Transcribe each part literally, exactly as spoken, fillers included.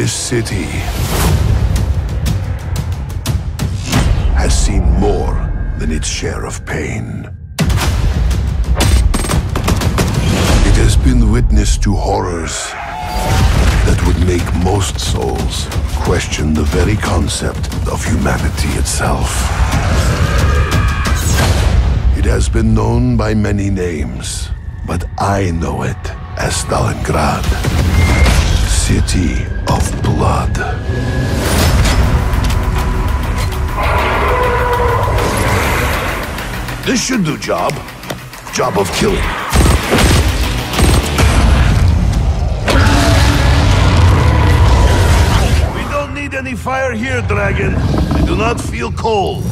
This city has seen more than its share of pain. It has been witness to horrors that would make most souls question the very concept of humanity itself. It has been known by many names, but I know it as Stalingrad, City of Blood. This should do job. Job of killing. We don't need any fire here, Dragon. I do not feel cold.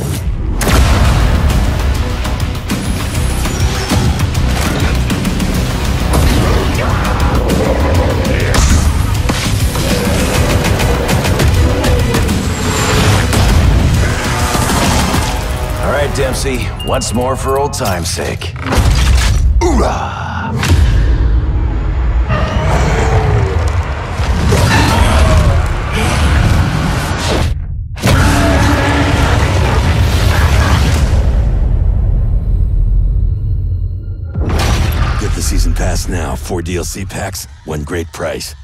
All right, Dempsey, once more for old time's sake. Hoorah! Get the season pass now. Four D L C packs, one great price.